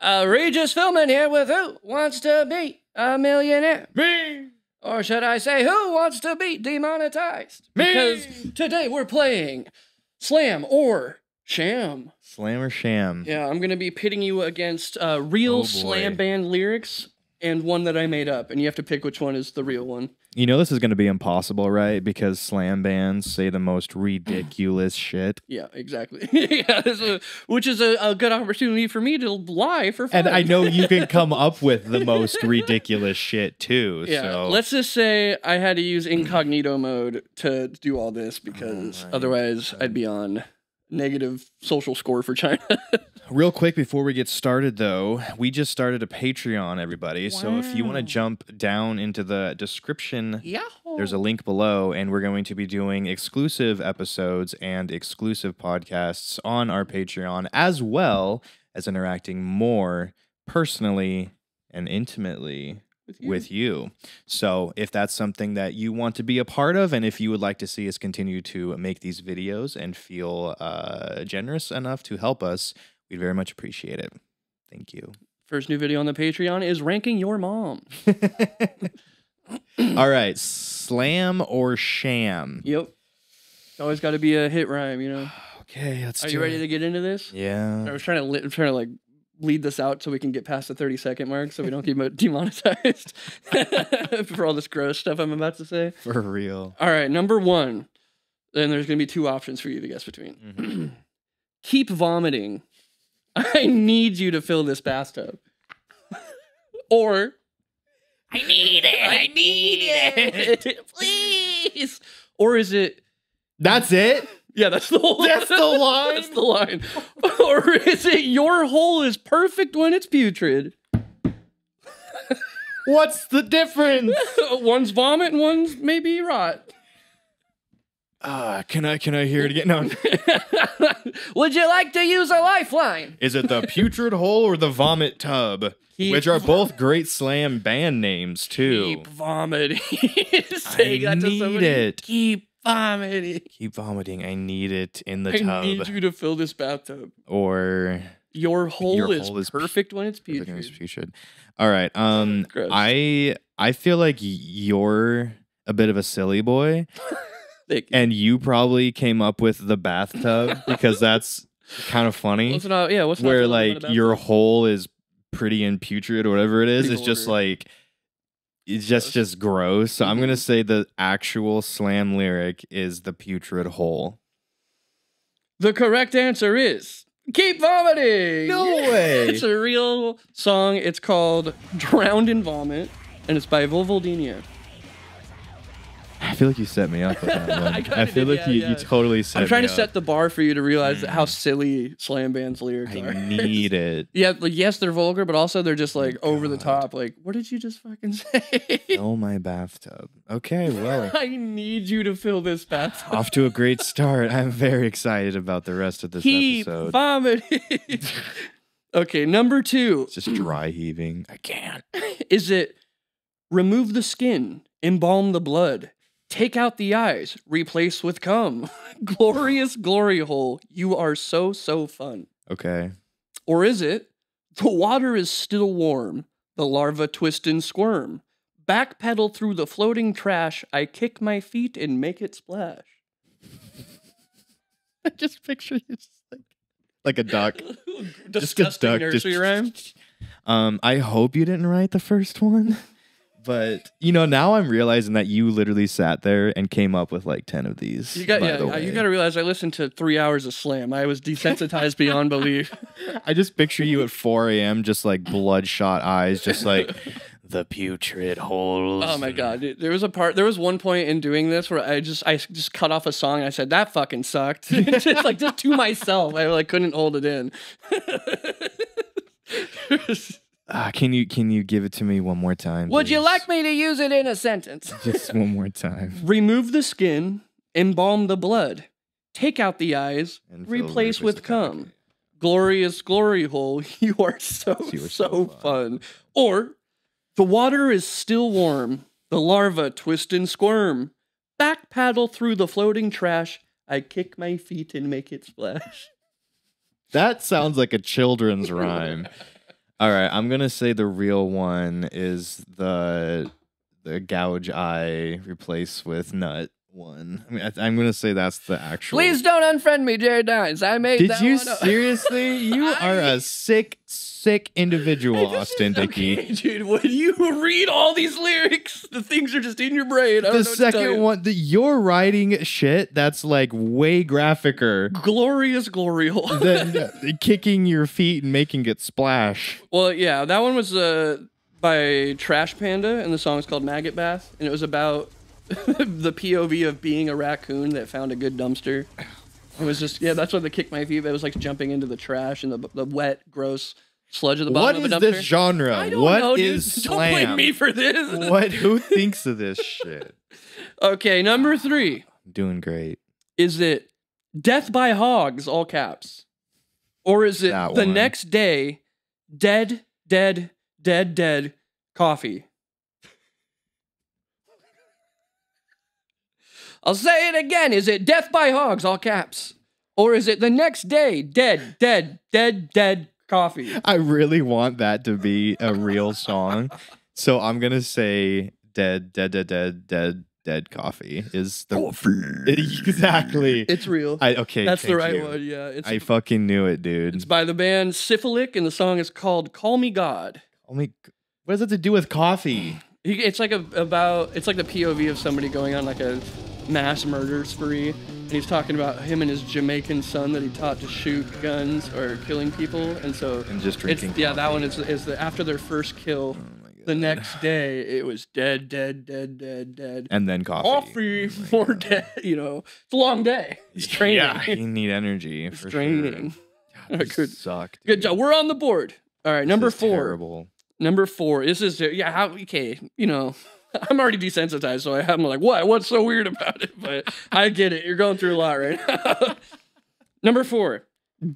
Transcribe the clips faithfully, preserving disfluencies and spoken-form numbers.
Uh, Regis Filman here with Who Wants to Be a Millionaire? Me! Or should I say, who wants to be demonetized? Me! Because today we're playing Slam or Sham. Slam or Sham. Yeah, I'm going to be pitting you against uh, real oh slam band lyrics and one that I made up. And you have to pick which one is the real one. You know this is going to be impossible, right? Because slam bands say the most ridiculous shit. Yeah, exactly. yeah, this is a, which is a, a good opportunity for me to lie for fun. And I know you can come up with the most ridiculous shit, too. Yeah, so. Let's just say I had to use incognito mode to do all this because oh otherwise God. I'd be on negative social score for China. Real quick before we get started, though, we just started a Patreon, everybody. Wow. So if you want to jump down into the description, Yahoo. There's a link below, and we're going to be doing exclusive episodes and exclusive podcasts on our Patreon, as well as interacting more personally and intimately with you. with you. So if that's something that you want to be a part of, and if you would like to see us continue to make these videos and feel uh, generous enough to help us, we'd very much appreciate it. Thank you. First new video on the Patreon is ranking your mom. All right. Slam or sham? Yep. Always got to be a hit rhyme, you know? Okay, let's Are do you ready it. to get into this? Yeah. I was trying to, li I'm trying to like, lead this out so we can get past the thirty second mark so we don't get demonetized for all this gross stuff I'm about to say. For real. All right, number one. Then there's going to be two options for you to guess between. Mm-hmm. Keep vomiting. I need you to fill this bathtub. Or, I need it. I need it. Please. Or is it? That's it? Yeah, that's the whole That's the line. That's the line. Or is it your hole is perfect when it's putrid? What's the difference? One's vomit and one's maybe rot. Uh, can I can I hear it again? No. Would you like to use a lifeline? Is it the putrid hole or the vomit tub? Keep which are both great slam band names too. Keep vomiting. Say that to somebody. It. Keep vomiting. Keep vomiting. I need it in the I tub. I need you to fill this bathtub. Or your hole, your is, hole is perfect when it's putrid. When it's putrid. All right. Um, Gross. I I feel like you're a bit of a silly boy, you. and you probably came up with the bathtub because that's kind of funny. What's not, yeah, what's where not like your hole is pretty and putrid or whatever it is. Pretty it's order. just like. It's just, just gross. So I'm going to say the actual slam lyric is the putrid hole. The correct answer is keep vomiting. No way. It's a real song. It's called Drowned in Vomit, and it's by Volvoldinia. I feel like you set me up with that one. I, I feel did, like yeah, you, yeah. you totally set me up. I'm trying to up. set the bar for you to realize mm. how silly slam bands lyrics I are. I need it. Yeah, like, yes, they're vulgar, but also they're just like oh, over God. the top. Like, what did you just fucking say? Fill my bathtub. Okay, well. I need you to fill this bathtub. Off to a great start. I'm very excited about the rest of this Keep episode. Keep vomiting. Okay, number two. It's just dry heaving. I can't. Is it remove the skin, embalm the blood? Take out the eyes, replace with cum. Glorious glory hole, you are so, so fun. Okay. Or is it, the water is still warm, the larva twist and squirm. Backpedal through the floating trash, I kick my feet and make it splash. I just picture you just like... Like a duck. Just a duck. Nursery just, rhyme. Um, I hope you didn't write the first one. But, you know, now I'm realizing that you literally sat there and came up with like ten of these. You got, yeah, the you got to realize I listened to three hours of slam. I was desensitized beyond belief. I just picture you at four A M just like bloodshot eyes, just like the putrid holes. Oh my God. Dude. There was a part, there was one point in doing this where I just, I just cut off a song and I said, that fucking sucked. Just like just to myself. I like couldn't hold it in. Uh, can you can you give it to me one more time? Would please? you like me to use it in a sentence? Just one more time. Remove the skin, embalm the blood, take out the eyes, and replace with cum. Glorious glory hole, you are so, you are so, so fun. fun. Or, the water is still warm, the larva twist and squirm. Back paddle through the floating trash, I kick my feet and make it splash. That sounds like a children's rhyme. All right, I'm gonna say the real one is the the gouge eye replace with nut one. I mean, I, I'm gonna say that's the actual. Please don't unfriend me, Jared Dines. I made. Did that you one up. Seriously? You I... are a sick, sick individual, hey, Austin is, Dickey. Okay, dude, when you read all these lyrics, the things are just in your brain. I don't the know what second to tell you. One, the you're writing shit that's like way graphicer. Glorious glorial. than uh, kicking your feet and making it splash. Well, yeah, that one was uh, by Trash Panda, and the song's called Maggot Bath, and it was about. the P O V of being a raccoon that found a good dumpster. It was just, yeah, that's when they kicked my feet. It was like jumping into the trash and the, the wet, gross sludge of the bottom what of a dumpster. What is this genre? I don't what know, is dude. Slam? Don't blame me for this. What? Who thinks of this shit? Okay, number three. I'm doing great. Is it Death by Hogs, all caps? Or is it that the one. Next day, dead, dead, dead, dead, coffee? I'll say it again. Is it Death by Hogs, all caps? Or is it the next day, dead, dead, dead, dead coffee? I really want that to be a real song. So I'm going to say dead, dead, dead, dead, dead, dead coffee is the coffee. Exactly. It's real. I, okay. That's the right you. One. Yeah. It's, I fucking knew it, dude. It's by the band Syphilic, and the song is called Call Me God. Call me. What does that to do with coffee? It's like a, about, it's like the P O V of somebody going on like a mass murder spree, and he's talking about him and his Jamaican son that he taught to shoot guns or killing people, and so and just drinking it's, yeah coffee. That one is, is the, after their first kill, oh the next day it was dead, dead, dead, dead, dead, and then coffee coffee oh for God. Dead, you know, it's a long day, it's training. Yeah, you need energy. It's for training sure. God, this could suck, dude. Good job, we're on the board. All right, this number four terrible. Number four, this is yeah how okay you know I'm already desensitized, so I'm like, what? What's so weird about it? But I get it. You're going through a lot right now. Number four,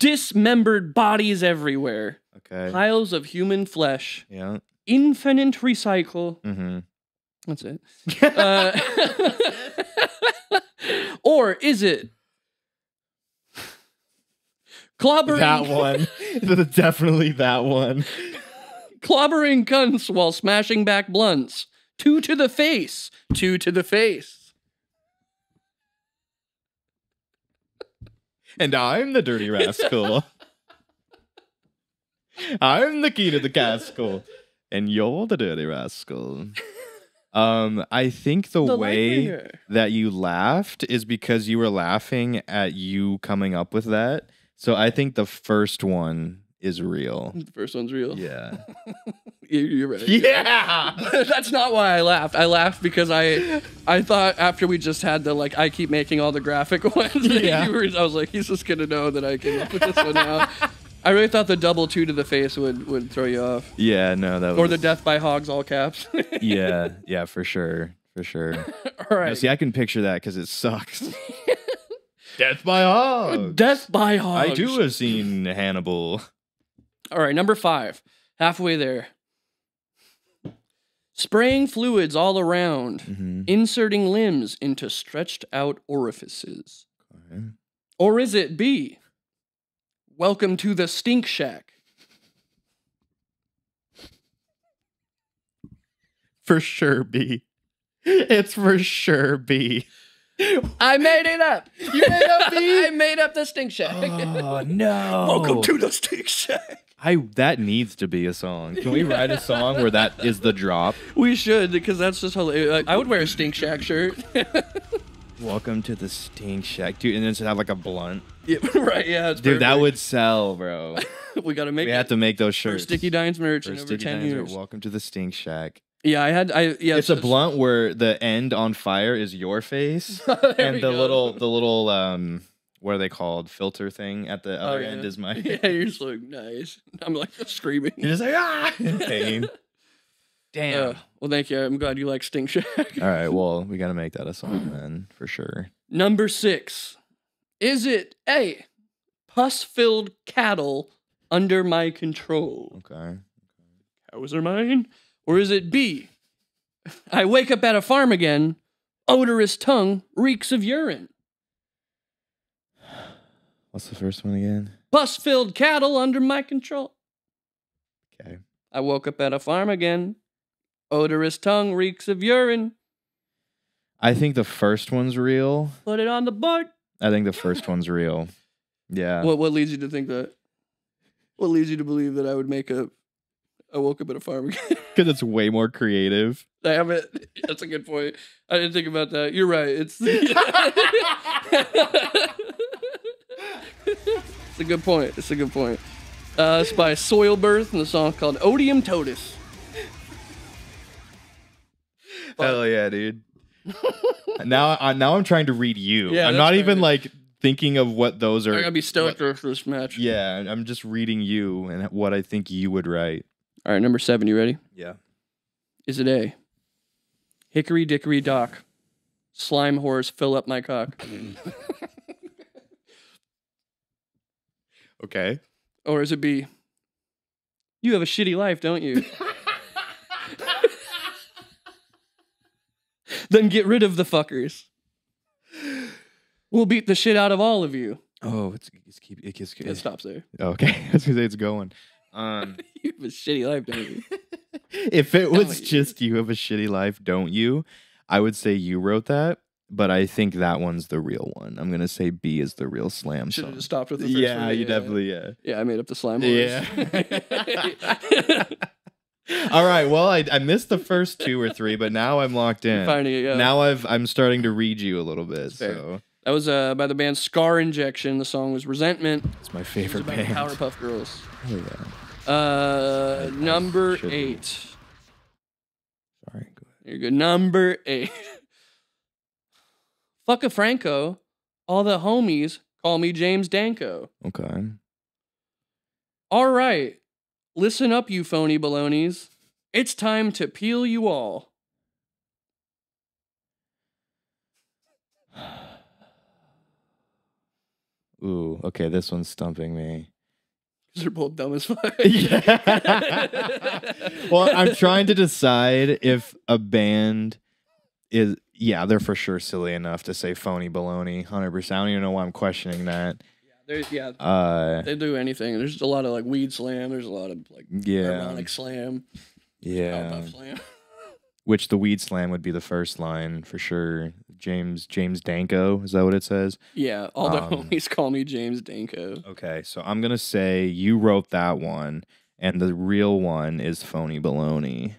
dismembered bodies everywhere. Okay. Piles of human flesh. Yeah. Infinite recycle. Mm-hmm. That's it. uh, or is it? Clobbering. That one. Definitely that one. Clobbering cunts while smashing back blunts. Two to the face. Two to the face. And I'm the dirty rascal. I'm the key to the castle. And you're the dirty rascal. Um, I think the, the way that you laughed is because you were laughing at you coming up with that. So I think the first one is real. The first one's real? Yeah. You're right. Yeah. That's not why I laughed. I laughed because I I thought after we just had the like I keep making all the graphic ones. Yeah. You were, I was like, he's just gonna know that I came up with this one now. I really thought the double two to the face would would throw you off. Yeah, no, that was or the Death by Hogs all caps. Yeah, yeah, for sure. For sure. All right. No, see, I can picture that because it sucks. Death by Hogs. Death by Hogs. I too have seen Hannibal. All right, number five. Halfway there. Spraying fluids all around, mm-hmm. Inserting limbs into stretched out orifices. Okay. Or is it B, welcome to the stink shack? For sure B. It's for sure B. I made it up. You made up B? I made up the stink shack. Oh, no. Welcome to the stink shack. I that needs to be a song. Can we write a song where that is the drop? We should, because that's just hilarious. I would wear a Stink Shack shirt. Welcome to the Stink Shack, dude, and then just have like a blunt. Yeah, right. Yeah, it's dude, perfect. That would sell, bro. we gotta make. We it. Have to make those shirts. For Sticky Dines merch for in Sticky over ten Dines years. Or welcome to the Stink Shack. Yeah, I had. I yeah. It's so, a blunt where the end on fire is your face, and the go. little the little um. What are they called? Filter thing at the other oh, yeah. end is my. Yeah, you're just like, nice. I'm like screaming. You're just like, ah! In pain. Damn. Uh, well, thank you. I'm glad you like Stink Shack. All right. Well, we got to make that a song then, for sure. Number six. Is it A, pus-filled cattle under my control? Okay. Cows are mine? Or is it B, I wake up at a farm again, odorous tongue reeks of urine? What's the first one again? Pus-filled cattle under my control. Okay. I woke up at a farm again. Odorous tongue reeks of urine. I think the first one's real. Put it on the board. I think the first one's real. Yeah. What What leads you to think that? What leads you to believe that I would make up? I woke up at a farm again. Because it's way more creative. I haven't. That's a good point. I didn't think about that. You're right. It's. It's a good point. It's a good point. Uh, it's by Soilbirth, and the song's called Odium Totus. But, hell yeah, dude. now, I, now I'm trying to read you. Yeah, I'm not even, like, thinking of what those are. I gotta be stoked for this match. Yeah, I'm just reading you and what I think you would write. All right, number seven. You ready? Yeah. Is it A? Hickory dickory dock. Slime whores fill up my cock. Okay. Or is it B? You have a shitty life, don't you? Then get rid of the fuckers. We'll beat the shit out of all of you. Oh, it's, it's keep it, it's, it stops there. Okay, I was gonna say it's going. Um, you have a shitty life, don't you? If it was don't just you. you have a shitty life, don't you? I would say you wrote that, but I think that one's the real one. I'm gonna say B is the real slam. Should have just stopped with the first yeah, one. Yeah, you definitely yeah. Yeah, I made up the slam words. Yeah. All right, well, I, I missed the first two or three, but now I'm locked in. Finding it, yeah. Now I've, I'm starting to read you a little bit. So that was uh, by the band Scar Injection. The song was Resentment. It's my favorite it was band. Powerpuff Girls. Oh, yeah. Uh, number eight. Sorry, go ahead. You're good. Number eight. Fuck a Franco. All the homies call me James Danko. Okay. All right. Listen up, you phony balonies. It's time to peel you all. Ooh, okay, this one's stumping me. They're both dumb as fuck. Yeah. Well, I'm trying to decide if a band is... Yeah, they're for sure silly enough to say phony baloney. one hundred percent. I don't even know why I'm questioning that. There's, yeah, uh, they do anything. There's a lot of like weed slam. There's a lot of like yeah. harmonic slam. Yeah, slam. Which the weed slam would be the first line for sure. James James Danko, is that what it says? Yeah, all the um, homies call me James Danko. Okay, so I'm gonna say you wrote that one, and the real one is phony baloney.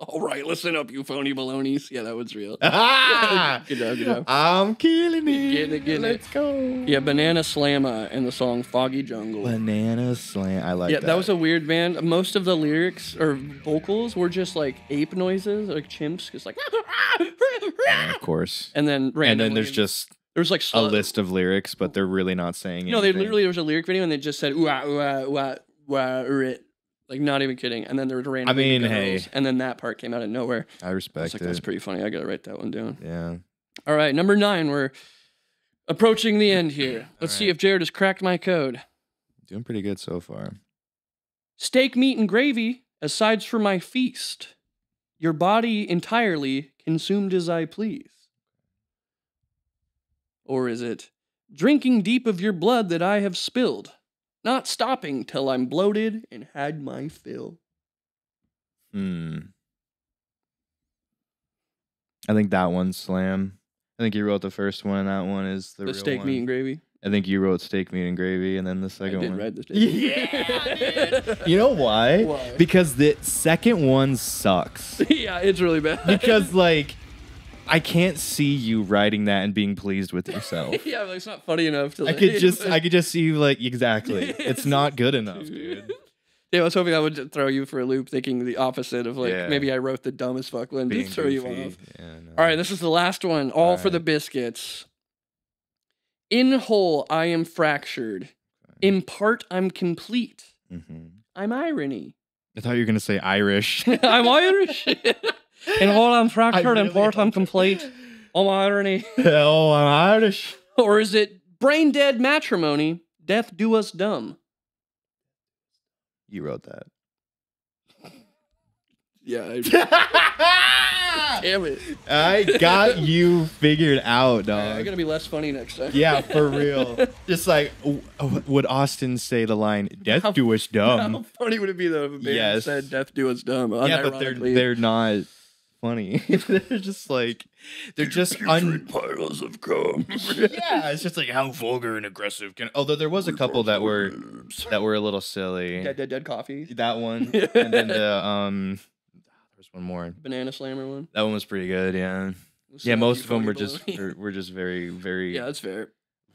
All right, listen up, you phony balonies. Yeah, that one's real. Ah! Good job, good job. I'm killing it. Getting it, getting Let's it. go. Yeah, Banana Slamma and the song Foggy Jungle. Banana Slam. I like yeah, that. Yeah, that was a weird band. Most of the lyrics or vocals were just like ape noises, like chimps. It's like, yeah, of course. And then randomly. And then there's just there was like a list of lyrics, but they're really not saying anything. No, they literally, there was a lyric video and they just said, ooh, ah, ooh, ah, ooh, ah, ooh, ah, rit. Like, not even kidding. And then there was random. I mean, hey. And then that part came out of nowhere. I respect I was like, it. That's pretty funny. I got to write that one down. Yeah. All right. Number nine. We're approaching the end here. Let's right. see if Jared has cracked my code. Doing pretty good so far. Steak, meat, and gravy as sides for my feast. Your body entirely consumed as I please. Or is it drinking deep of your blood that I have spilled? Not stopping till I'm bloated and had my fill. Hmm. I think that one's slam. I think you wrote the first one. That one is the, the real steak, one. meat, and gravy. I think you wrote steak, meat, and gravy, and then the second I did one. Write the steak. Yeah, dude. You know why? Why? Because the second one sucks. Yeah, it's really bad. Because like. I can't see you writing that and being pleased with yourself. Yeah, but it's not funny enough to. Like, I could just, I could just see you like exactly. It's not good enough, dude. Yeah, I was hoping I would throw you for a loop, thinking the opposite of like yeah. maybe I wrote the dumbest fuck one to throw you off. Yeah, no. All right, this is the last one. All, All for right. the biscuits. In whole, I am fractured. In part, I'm complete. Mm-hmm. I'm irony. I thought you were gonna say Irish. I'm Irish. In whole, I'm fractured, really in part, I'm complete. Oh, my irony. Oh, I'm Irish. Or is it brain dead matrimony? Death do us dumb. You wrote that. Yeah. I Damn it. I got you figured out, dog. Right, I'm going to be less funny next time. Yeah, for real. Just like, would Austin say the line, death how, do us dumb? How funny would it be, though, if a band yes. said death do us dumb? Yeah, but they're, they're not funny. They're just like, they're just un- piles of cum. Yeah, it's just like, how vulgar and aggressive can. Although there was a couple that were that were a little silly. Dead, dead, dead coffee. That one, and then the um, there's one more. Banana Slamma one. That one was pretty good. Yeah, we'll yeah. Most of them were just were, were just very very. Yeah, that's fair.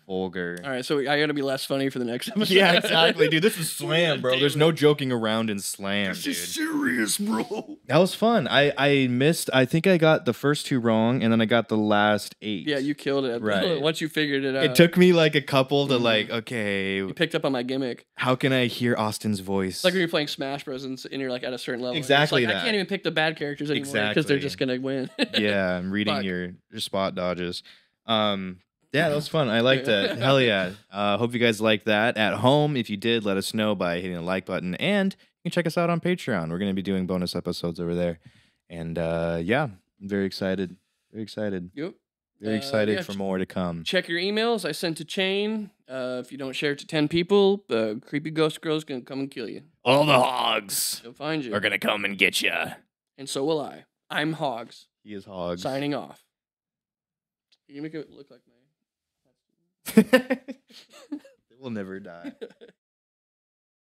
Vulgar. All right, so I gotta be less funny for the next episode. Yeah, exactly, dude. This is slam, bro. There's no joking around in slam. This dude. is serious, bro. That was fun. I I missed. I think I got the first two wrong, and then I got the last eight. Yeah, you killed it. Right. Once you figured it out, it took me like a couple to like. Okay. You picked up on my gimmick. How can I hear Austin's voice? It's like when you're playing Smash Bros. and you're like at a certain level. Exactly. Like, that. I can't even pick the bad characters anymore because exactly. they're just gonna win. Yeah, I'm reading Fuck. your your spot dodges. Um. Yeah, that was fun. I liked it. Hell yeah. Uh, hope you guys liked that. At home, if you did, let us know by hitting the like button. And you can check us out on Patreon. We're going to be doing bonus episodes over there. And uh, yeah, I'm very excited. Very excited. Yep. Very excited uh, yeah, for more to come. Check your emails. I sent to Chain. Uh, if you don't share it to ten people, uh, creepy ghost girl's going to come and kill you. All the hogs They'll find you. are going to come and get you. And so will I. I'm Hogs. He is Hogs. Signing off. You make it look like my... It will never die.